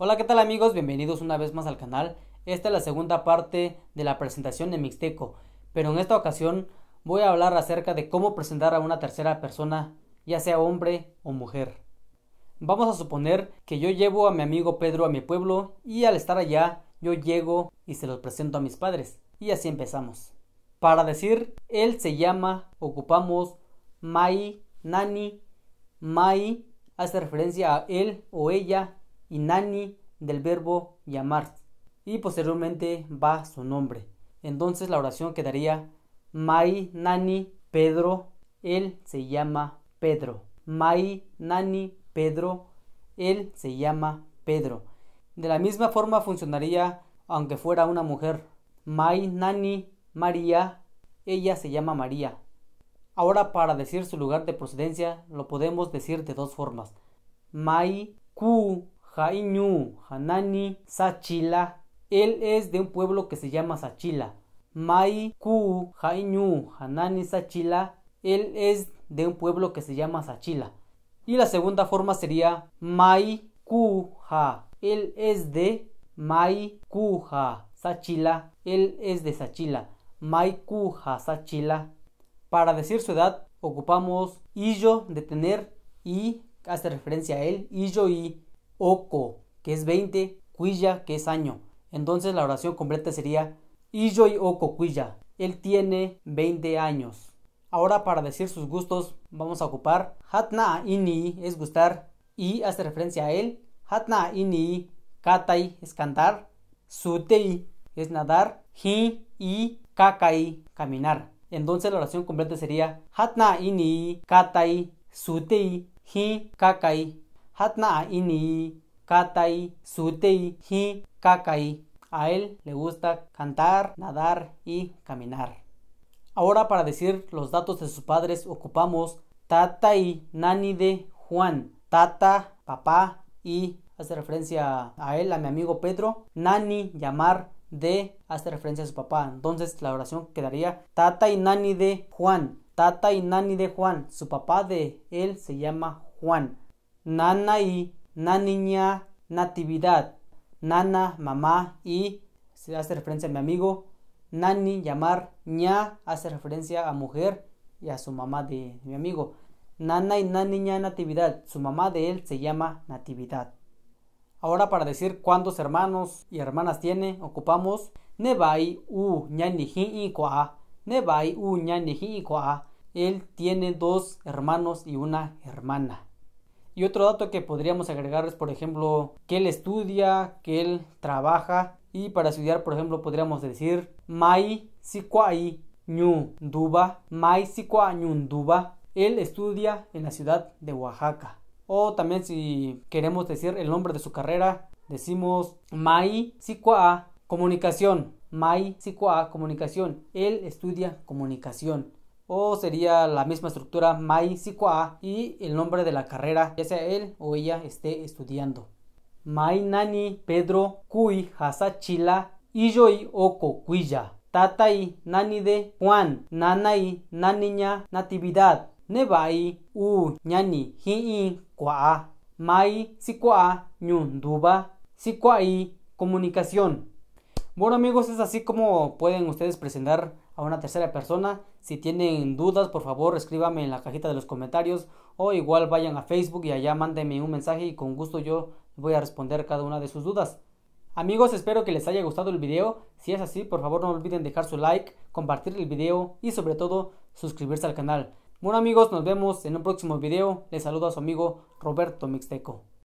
Hola, ¿qué tal amigos? Bienvenidos una vez más al canal. Esta es la segunda parte de la presentación de Mixteco, pero en esta ocasión voy a hablar acerca de cómo presentar a una tercera persona, ya sea hombre o mujer. Vamos a suponer que yo llevo a mi amigo Pedro a mi pueblo y al estar allá yo llego y se los presento a mis padres. Y así empezamos. Para decir él se llama, ocupamos Mai, Nani. Mai hace referencia a él o ella y Nani del verbo llamar, y posteriormente va su nombre. Entonces la oración quedaría: Mai Nani Pedro, él se llama Pedro. Mai Nani Pedro, él se llama Pedro. De la misma forma funcionaría aunque fuera una mujer: Mai Nani María, ella se llama María. Ahora, para decir su lugar de procedencia lo podemos decir de dos formas: Mai Ku Haiñu Hanani Sa'achila, él es de un pueblo que se llama Sa'achila. Mai Ku Haiñu Hanani Sa'achila, él es de un pueblo que se llama Sa'achila. Y la segunda forma sería Mai Ku Ha, él es de Mai Ku Ha Sa'achila, él es de Sa'achila. Mai Ku Ha Sa'achila. Para decir su edad ocupamos Iyo de tener, y hace referencia a él, Iyo y Oko, que es 20, Cuilla, que es año. Entonces la oración completa sería Iyo y Oko Cuilla, él tiene 20 años. Ahora, para decir sus gustos vamos a ocupar Hatna Ini, es gustar, y hace referencia a él. Hatna Ini Katai, es cantar. Sutei, es nadar. Hi y Kakai, caminar. Entonces la oración completa sería Hatna Ini Katai Sutei Hi Kakai. Hatna Ini Katai Sutei Hi Kakai. A él le gusta cantar, nadar y caminar. Ahora, para decir los datos de sus padres ocupamos Tata y Nani de Juan. Tata, papá, y hace referencia a él, a mi amigo Pedro. Nani, llamar, de, hace referencia a su papá. Entonces la oración quedaría Tata y Nani de Juan. Tata y Nani de Juan, su papá de él se llama Juan. Nana y Naniña Natividad. Nana, mamá, y se hace referencia a mi amigo. Nani, llamar. Ña hace referencia a mujer y a su mamá de mi amigo. Nana y Naniña Natividad, su mamá de él se llama Natividad. Ahora, para decir cuántos hermanos y hermanas tiene ocupamos Nebai u Ñanihi y Koa. Nebai u Ñanihi y Koa, él tiene 2 hermanos y una hermana. Y otro dato que podríamos agregar es, por ejemplo, que él estudia, que él trabaja. Y para estudiar, por ejemplo, podríamos decir Mai Sikwai Ñunduba. Mai Sikwai Ñunduba, él estudia en la ciudad de Oaxaca. O también, si queremos decir el nombre de su carrera, decimos Mai Sikwai Comunicación. Mai Sikwai Comunicación, él estudia comunicación. O sería la misma estructura, Mai Sikwai, y el nombre de la carrera, ya sea él o ella esté estudiando. Mai Nani Pedro Kui Hasachila Iyoi Oko Kuya. Tatai Nani de Juan. Nanai Naniña Natividad. Nebai U Ñani Hiin Kwa. Mai Sikwa Ñunduba. Sikwai Comunicación. Bueno amigos, es así como pueden ustedes presentar a una tercera persona. Si tienen dudas, por favor escríbame en la cajita de los comentarios, o igual vayan a Facebook y allá mándenme un mensaje y con gusto yo voy a responder cada una de sus dudas. Amigos, espero que les haya gustado el video. Si es así, por favor no olviden dejar su like, compartir el video y sobre todo suscribirse al canal. Bueno amigos, nos vemos en un próximo video. Les saludo a su amigo Roberto Mixteco.